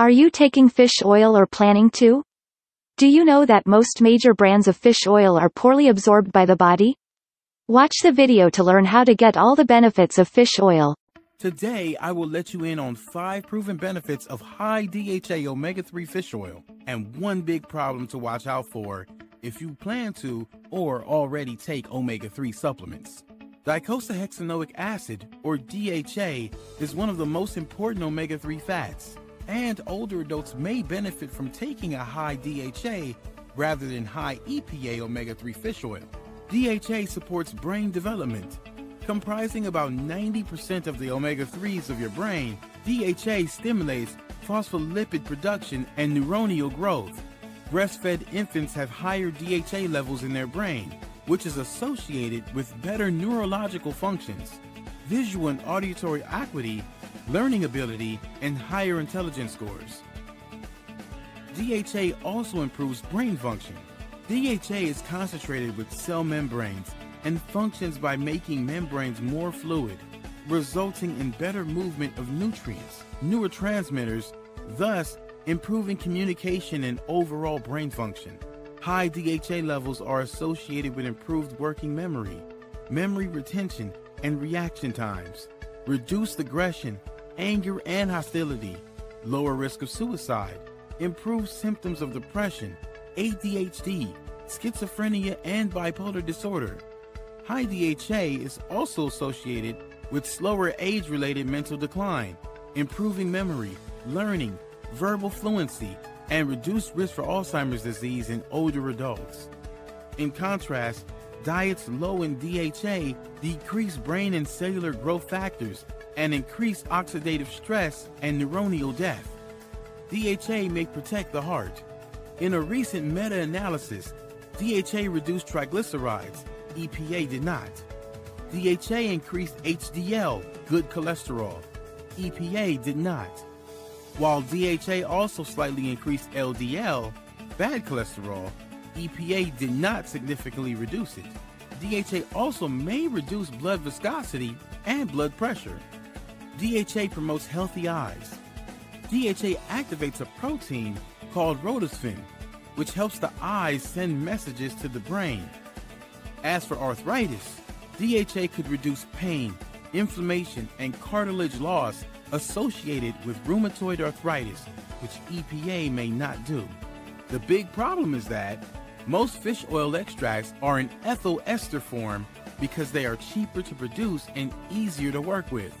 Are you taking fish oil or planning to? Do you know that most major brands of fish oil are poorly absorbed by the body? Watch the video to learn how to get all the benefits of fish oil. Today, I will let you in on 5 proven benefits of high DHA omega-3 fish oil and one big problem to watch out for if you plan to or already take omega-3 supplements. Docosahexaenoic acid, or DHA, is one of the most important omega-3 fats, and older adults may benefit from taking a high DHA rather than high EPA omega-3 fish oil. DHA supports brain development. Comprising about 90% of the omega-3s of your brain, DHA stimulates phospholipid production and neuronal growth. Breastfed infants have higher DHA levels in their brain, which is associated with better neurological functions, visual and auditory acuity, learning ability, and higher intelligence scores. DHA also improves brain function. DHA is concentrated with cell membranes and functions by making membranes more fluid, resulting in better movement of nutrients, neurotransmitters, thus improving communication and overall brain function. High DHA levels are associated with improved working memory, memory retention and reaction times, reduced aggression, anger and hostility, lower risk of suicide, improved symptoms of depression, ADHD, schizophrenia and bipolar disorder. High DHA is also associated with slower age-related mental decline, improving memory, learning, verbal fluency, and reduced risk for Alzheimer's disease in older adults. In contrast, diets low in DHA decrease brain and cellular growth factors and increase oxidative stress and neuronal death. DHA may protect the heart. In a recent meta-analysis, DHA reduced triglycerides, EPA did not. DHA increased HDL, good cholesterol. EPA did not. While DHA also slightly increased LDL, bad cholesterol, EPA did not significantly reduce it. DHA also may reduce blood viscosity and blood pressure. DHA promotes healthy eyes. DHA activates a protein called rhodopsin, which helps the eyes send messages to the brain. As for arthritis, DHA could reduce pain, inflammation, and cartilage loss associated with rheumatoid arthritis, which EPA may not do. The big problem is that most fish oil extracts are in ethyl ester form because they are cheaper to produce and easier to work with.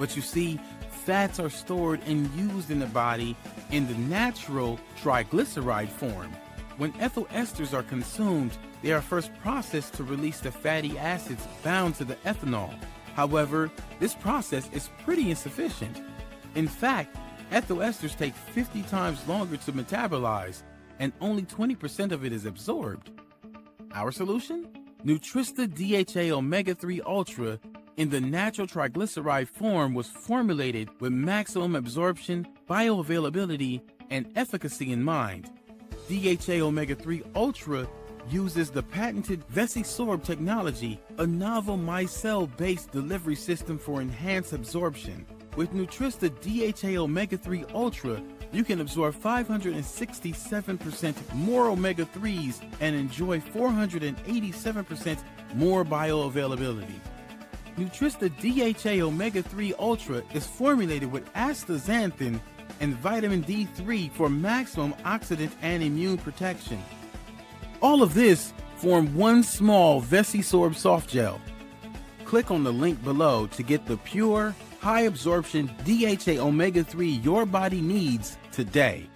But you see, fats are stored and used in the body in the natural triglyceride form. When ethyl esters are consumed, they are first processed to release the fatty acids bound to the ethanol. However, this process is pretty insufficient. In fact, ethyl esters take 50 times longer to metabolize, and only 20% of it is absorbed. Our solution? Nutrusta DHA Omega-3 Ultra in the natural triglyceride form was formulated with maximum absorption, bioavailability, and efficacy in mind. DHA Omega-3 Ultra uses the patented VesiSorb technology, a novel micelle-based delivery system for enhanced absorption. With Nutrusta DHA Omega-3 Ultra, you can absorb 567% more omega-3s and enjoy 487% more bioavailability. Nutrusta DHA Omega-3 Ultra is formulated with astaxanthin and vitamin D3 for maximum oxidant and immune protection. All of this form one small VesiSorb soft gel. Click on the link below to get the pure, high absorption DHA omega-3 your body needs today.